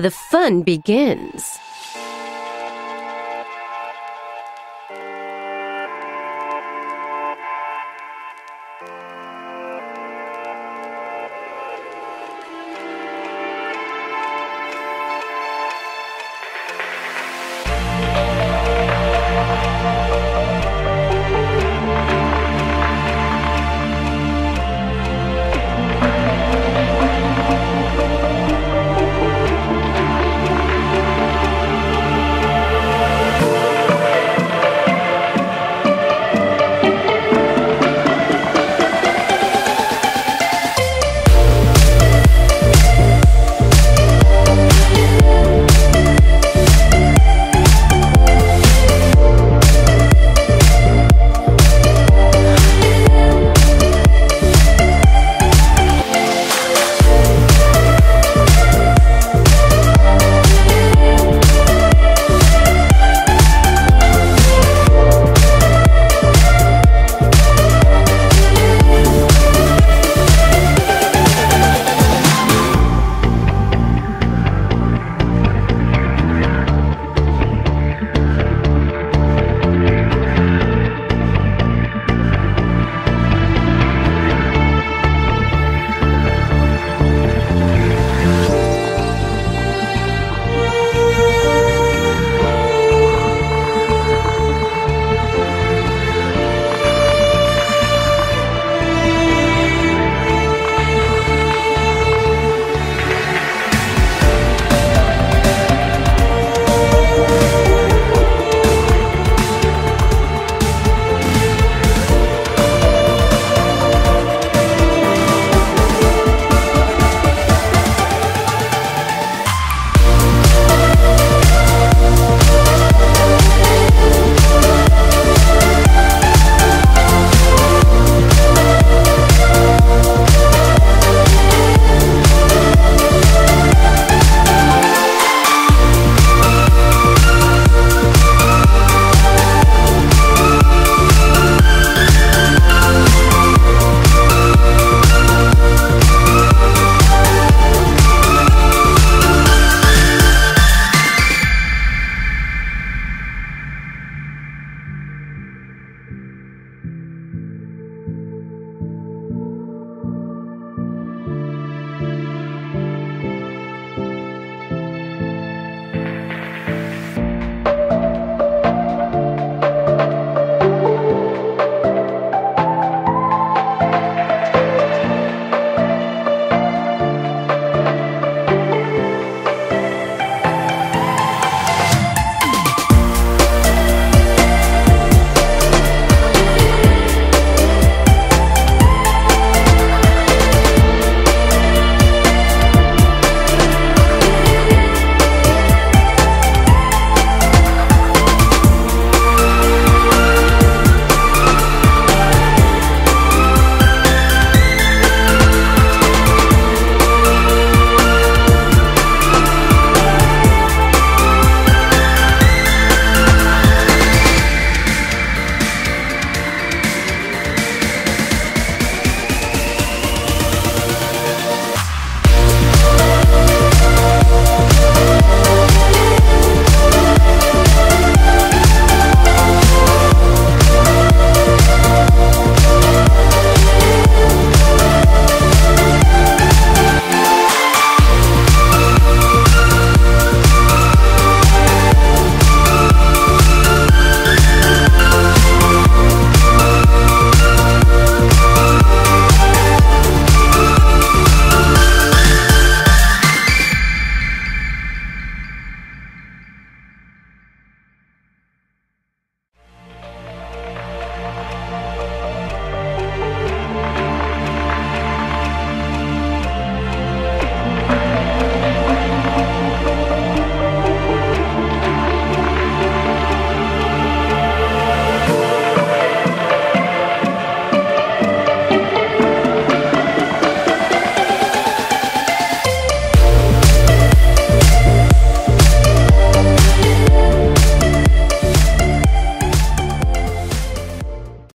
The fun begins.